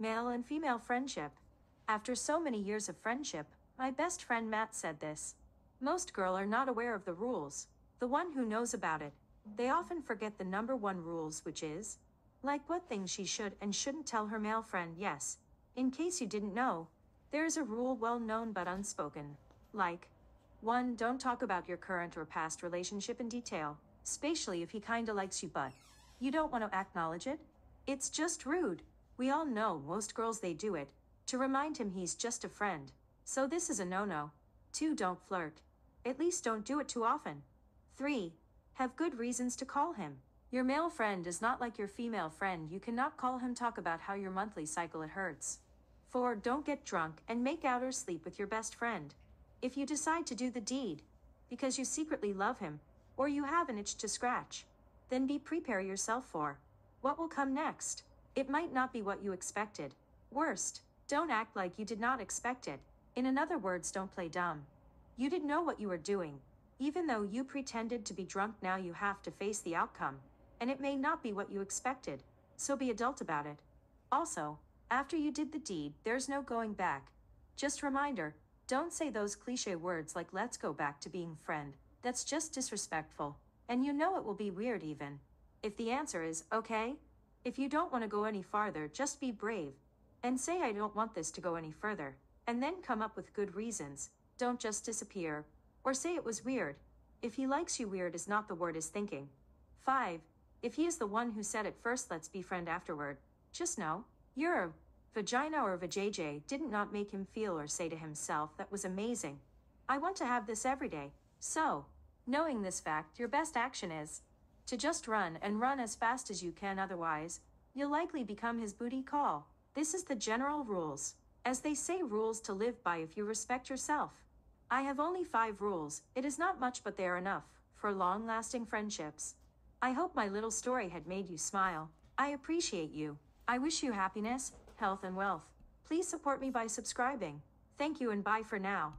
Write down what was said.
male and female friendship. After so many years of friendship, my best friend Matt said this. Most girls are not aware of the rules. The one who knows about it, they often forget the number one rules, which is, like what things she should and shouldn't tell her male friend. Yes, in case you didn't know, there is a rule well known but unspoken. Like, 1. Don't talk about your current or past relationship in detail, especially if he kinda likes you but you don't want to acknowledge it. It's just rude. We all know most girls they do it, to remind him he's just a friend. So this is a no-no. 2. Don't flirt. At least don't do it too often. 3. Have good reasons to call him. Your male friend is not like your female friend. You cannot call him, talk about how your monthly cycle it hurts. 4. Don't get drunk and make out or sleep with your best friend. If you decide to do the deed, because you secretly love him, or you have an itch to scratch, then prepare yourself for what will come next. It might not be what you expected. Worst, don't act like you did not expect it. In other words, don't play dumb. You didn't know what you were doing. Even though you pretended to be drunk, now you have to face the outcome, and it may not be what you expected, so be adult about it. Also, after you did the deed, there's no going back. Just reminder, don't say those cliche words like let's go back to being friend. That's just disrespectful, and you know it will be weird even if the answer is okay. If you don't want to go any farther, just be brave and say I don't want this to go any further, and then come up with good reasons. Don't just disappear or say it was weird. If he likes you, weird is not the word is thinking. 5. If he is the one who said it first, let's be friend afterward. Just know, your vagina or vajayjay did not make him feel or say to himself, that was amazing. I want to have this every day. So, knowing this fact, your best action is to just run and run as fast as you can, otherwise, you'll likely become his booty call. This is the general rules. As they say, rules to live by if you respect yourself. I have only 5 rules. It is not much, but they are enough for long-lasting friendships. I hope my little story had made you smile. I appreciate you. I wish you happiness, health, and wealth. Please support me by subscribing. Thank you and bye for now.